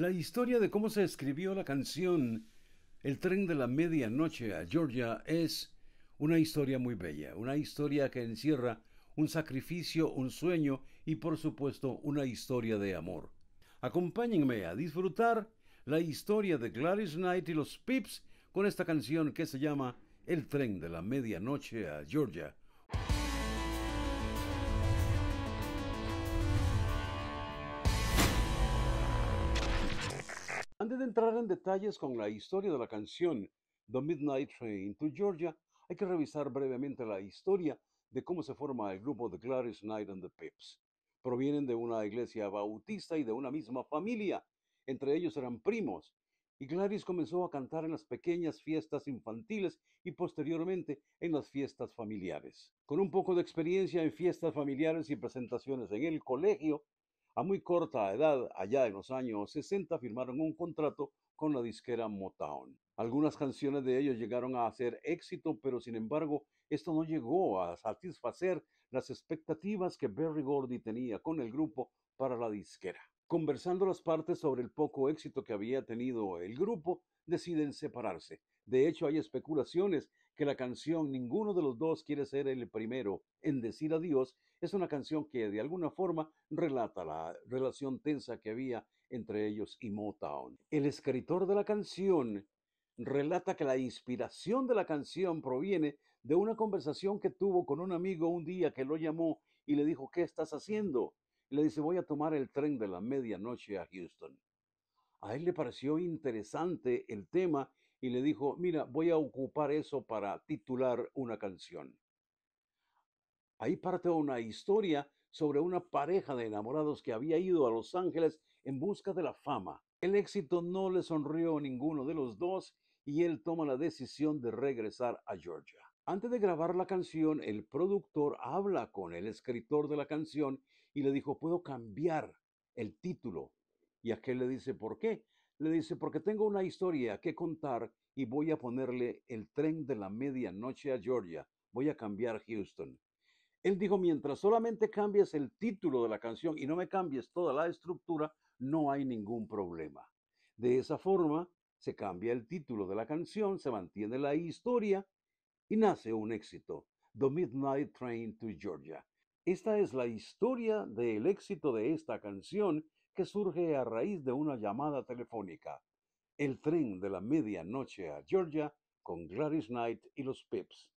La historia de cómo se escribió la canción El tren de la medianoche a Georgia es una historia muy bella, una historia que encierra un sacrificio, un sueño y por supuesto una historia de amor. Acompáñenme a disfrutar la historia de Gladys Knight y los Pips con esta canción que se llama El tren de la medianoche a Georgia. Antes de entrar en detalles con la historia de la canción The Midnight Train to Georgia, hay que revisar brevemente la historia de cómo se forma el grupo de Gladys Knight and the Pips. Provienen de una iglesia bautista y de una misma familia. Entre ellos eran primos. Y Gladys comenzó a cantar en las pequeñas fiestas infantiles y posteriormente en las fiestas familiares. Con un poco de experiencia en fiestas familiares y presentaciones en el colegio, a muy corta edad, allá en los años 60, firmaron un contrato con la disquera Motown. Algunas canciones de ellos llegaron a hacer éxito, pero sin embargo, esto no llegó a satisfacer las expectativas que Berry Gordy tenía con el grupo para la disquera. Conversando las partes sobre el poco éxito que había tenido el grupo, deciden separarse. De hecho, hay especulaciones que la canción Ninguno de los dos quiere ser el primero en decir adiós es una canción que de alguna forma relata la relación tensa que había entre ellos y Motown. El escritor de la canción relata que la inspiración de la canción proviene de una conversación que tuvo con un amigo un día que lo llamó y le dijo, ¿qué estás haciendo? Y le dice, voy a tomar el tren de la medianoche a Houston. A él le pareció interesante el tema y le dijo, mira, voy a ocupar eso para titular una canción. Ahí parte una historia sobre una pareja de enamorados que había ido a Los Ángeles en busca de la fama. El éxito no le sonrió a ninguno de los dos y él toma la decisión de regresar a Georgia. Antes de grabar la canción, el productor habla con el escritor de la canción y le dijo, ¿puedo cambiar el título? Y aquel le dice, ¿por qué? Le dice, porque tengo una historia que contar y voy a ponerle el tren de la medianoche a Georgia. Voy a cambiar Houston. Él dijo, mientras solamente cambies el título de la canción y no me cambies toda la estructura, no hay ningún problema. De esa forma, se cambia el título de la canción, se mantiene la historia y nace un éxito, The Midnight Train to Georgia. Esta es la historia del éxito de esta canción que surge a raíz de una llamada telefónica. El tren de la medianoche a Georgia con Gladys Knight y los Pips.